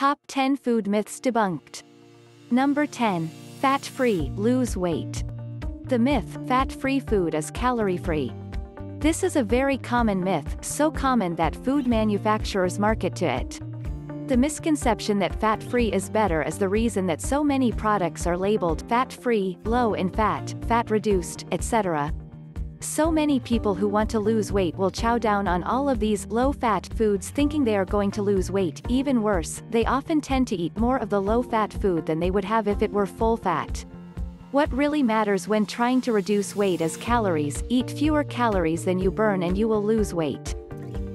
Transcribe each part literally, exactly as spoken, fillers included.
Top ten Food Myths Debunked. Number ten. Fat-free, lose weight. The myth, fat-free food is calorie-free. This is a very common myth, so common that food manufacturers market to it. The misconception that fat-free is better is the reason that so many products are labeled fat-free, low in fat, fat-reduced, et cetera. So many people who want to lose weight will chow down on all of these low-fat foods thinking they are going to lose weight. Even worse, they often tend to eat more of the low-fat food than they would have if it were full-fat. What really matters when trying to reduce weight is calories. Eat fewer calories than you burn and you will lose weight.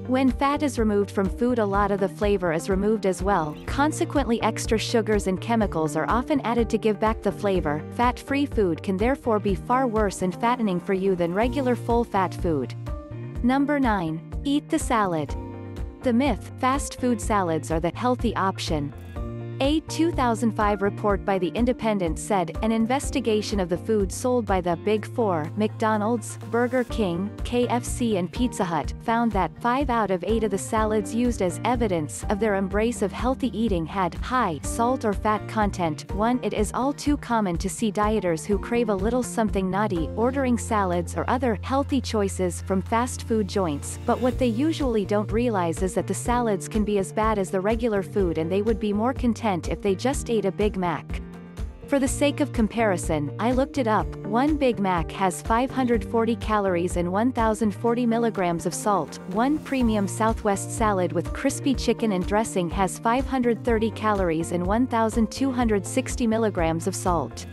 When fat is removed from food, a lot of the flavor is removed as well. Consequently, extra sugars and chemicals are often added to give back the flavor. Fat-free food can therefore be far worse and fattening for you than regular full-fat food. Number nine. Eat the salad. The myth, fast food salads are the healthy option. A two thousand five report by The Independent said, an investigation of the food sold by the Big Four, McDonald's, Burger King, K F C and Pizza Hut, found that five out of eight of the salads used as evidence of their embrace of healthy eating had high salt or fat content. One It is all too common to see dieters who crave a little something naughty, ordering salads or other healthy choices from fast food joints, but what they usually don't realize is that the salads can be as bad as the regular food and they would be more content if they just ate a Big Mac. For the sake of comparison, I looked it up. One Big Mac has five hundred forty calories and one thousand forty milligrams of salt. One premium Southwest salad with crispy chicken and dressing has five hundred thirty calories and one thousand two hundred sixty milligrams of salt.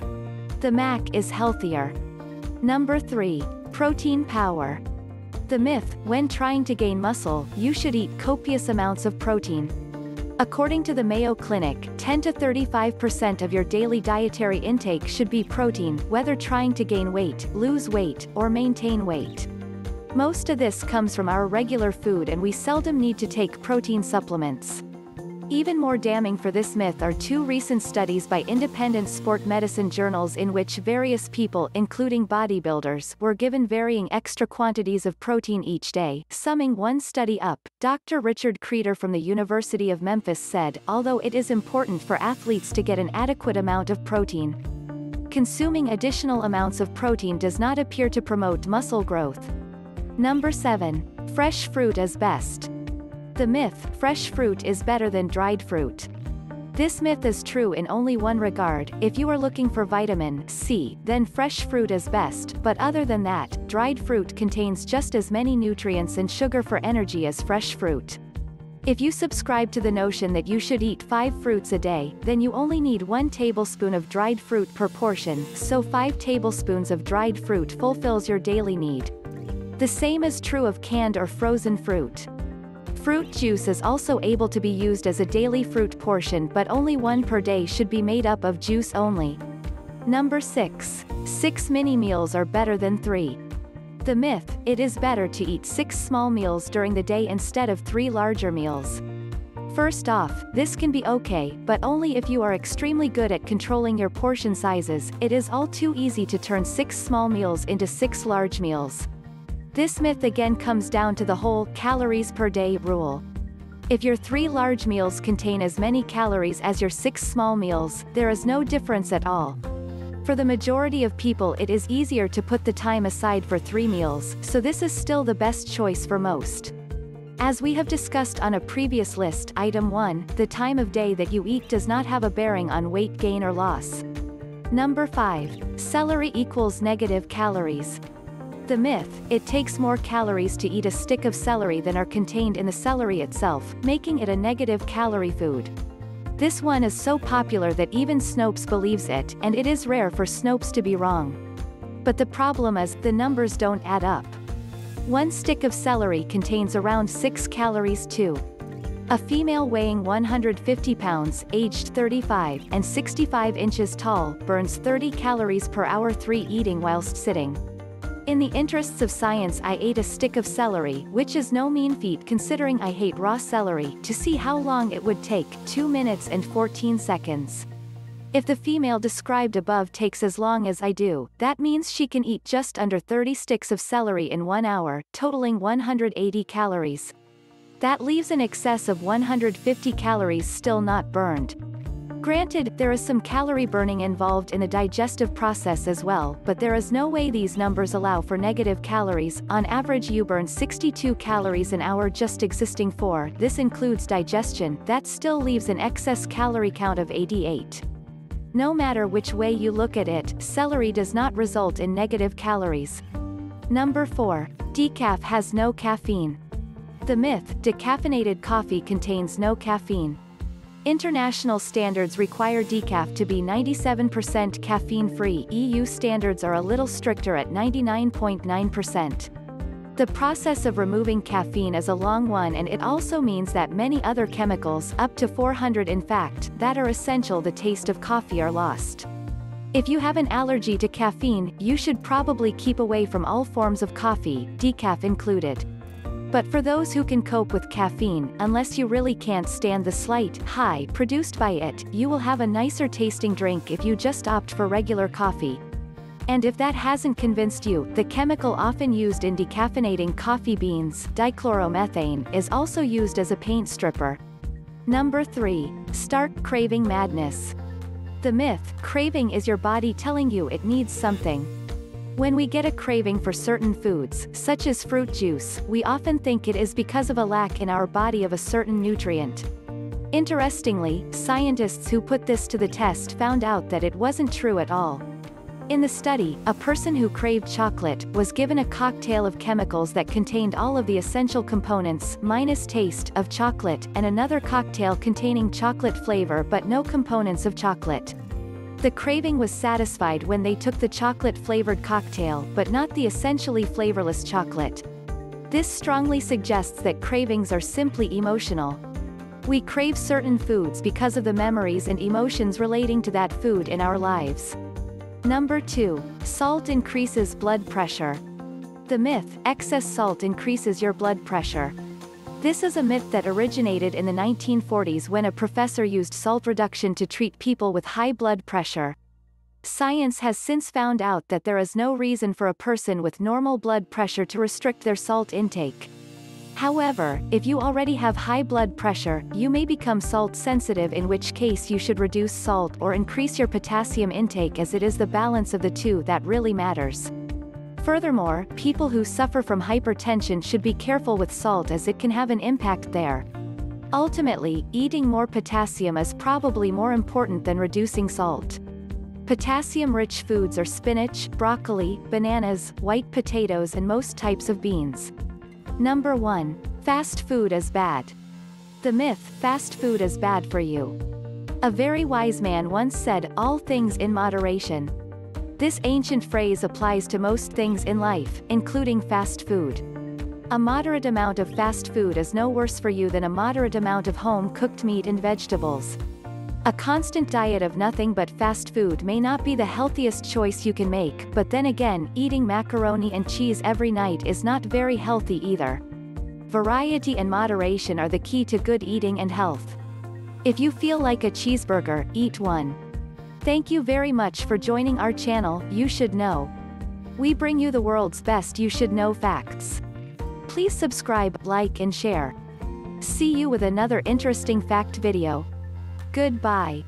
The Mac is healthier. Number three. Protein power. The myth, when trying to gain muscle, you should eat copious amounts of protein. According to the Mayo Clinic, ten to thirty-five percent of your daily dietary intake should be protein, whether trying to gain weight, lose weight, or maintain weight. Most of this comes from our regular food and we seldom need to take protein supplements. Even more damning for this myth are two recent studies by independent sport medicine journals in which various people, including bodybuilders, were given varying extra quantities of protein each day. Summing one study up, Doctor Richard Kreider from the University of Memphis said, although it is important for athletes to get an adequate amount of protein, consuming additional amounts of protein does not appear to promote muscle growth. Number seven. Fresh fruit is best. The myth, fresh fruit is better than dried fruit. This myth is true in only one regard. If you are looking for vitamin C, then fresh fruit is best, but other than that, dried fruit contains just as many nutrients and sugar for energy as fresh fruit. If you subscribe to the notion that you should eat five fruits a day, then you only need one tablespoon of dried fruit per portion, so five tablespoons of dried fruit fulfills your daily need. The same is true of canned or frozen fruit. Fruit juice is also able to be used as a daily fruit portion, but only one per day should be made up of juice only. Number six. Six mini meals are better than three. The myth, it is better to eat six small meals during the day instead of three larger meals. First off, this can be okay, but only if you are extremely good at controlling your portion sizes. It is all too easy to turn six small meals into six large meals. This myth again comes down to the whole calories per day rule. If your three large meals contain as many calories as your six small meals, there is no difference at all. For the majority of people, it is easier to put the time aside for three meals, so this is still the best choice for most. As we have discussed on a previous list, Item one, the time of day that you eat does not have a bearing on weight gain or loss. Number five. Celery equals negative calories. The myth, it takes more calories to eat a stick of celery than are contained in the celery itself, making it a negative calorie food. This one is so popular that even Snopes believes it, and it is rare for Snopes to be wrong. But the problem is, the numbers don't add up. One stick of celery contains around six calories too. A female weighing one hundred fifty pounds, aged thirty-five, and sixty-five inches tall, burns thirty calories per hour three eating whilst sitting. In the interests of science, I ate a stick of celery, which is no mean feat considering I hate raw celery, to see how long it would take, two minutes and fourteen seconds. If the female described above takes as long as I do, that means she can eat just under thirty sticks of celery in one hour, totaling one hundred eighty calories. That leaves an excess of one hundred fifty calories still not burned. Granted, there is some calorie burning involved in the digestive process as well, but there is no way these numbers allow for negative calories. On average, you burn sixty-two calories an hour just existing for, this includes digestion, that still leaves an excess calorie count of eighty-eight. No matter which way you look at it, celery does not result in negative calories. Number four. Decaf has no caffeine. The myth, decaffeinated coffee contains no caffeine. International standards require decaf to be ninety-seven percent caffeine-free. E U standards are a little stricter at ninety-nine point nine percent. The process of removing caffeine is a long one, and it also means that many other chemicals, up to four hundred in fact, that are essential the taste of coffee are lost. If you have an allergy to caffeine, you should probably keep away from all forms of coffee, decaf included. But for those who can cope with caffeine, unless you really can't stand the slight high produced by it, you will have a nicer tasting drink if you just opt for regular coffee. And if that hasn't convinced you, the chemical often used in decaffeinating coffee beans, dichloromethane, is also used as a paint stripper. Number three. Stark craving madness. The myth, craving is your body telling you it needs something. When we get a craving for certain foods, such as fruit juice, we often think it is because of a lack in our body of a certain nutrient. Interestingly, scientists who put this to the test found out that it wasn't true at all. In the study, a person who craved chocolate was given a cocktail of chemicals that contained all of the essential components, minus taste, of chocolate, and another cocktail containing chocolate flavor but no components of chocolate. The craving was satisfied when they took the chocolate-flavored cocktail, but not the essentially flavorless chocolate. This strongly suggests that cravings are simply emotional. We crave certain foods because of the memories and emotions relating to that food in our lives. Number two. Salt increases blood pressure. The myth, excess salt increases your blood pressure. This is a myth that originated in the nineteen forties when a professor used salt reduction to treat people with high blood pressure. Science has since found out that there is no reason for a person with normal blood pressure to restrict their salt intake. However, if you already have high blood pressure, you may become salt sensitive, in which case you should reduce salt or increase your potassium intake, as it is the balance of the two that really matters. Furthermore, people who suffer from hypertension should be careful with salt, as it can have an impact there. Ultimately, eating more potassium is probably more important than reducing salt. Potassium-rich foods are spinach, broccoli, bananas, white potatoes, and most types of beans. Number one. Fast food is bad. The myth, fast food is bad for you. A very wise man once said, "All things in moderation." This ancient phrase applies to most things in life, including fast food. A moderate amount of fast food is no worse for you than a moderate amount of home-cooked meat and vegetables. A constant diet of nothing but fast food may not be the healthiest choice you can make, but then again, eating macaroni and cheese every night is not very healthy either. Variety and moderation are the key to good eating and health. If you feel like a cheeseburger, eat one. Thank you very much for joining our channel, You Should Know. We bring you the world's best You Should Know facts. Please subscribe, like and share. See you with another interesting fact video. Goodbye.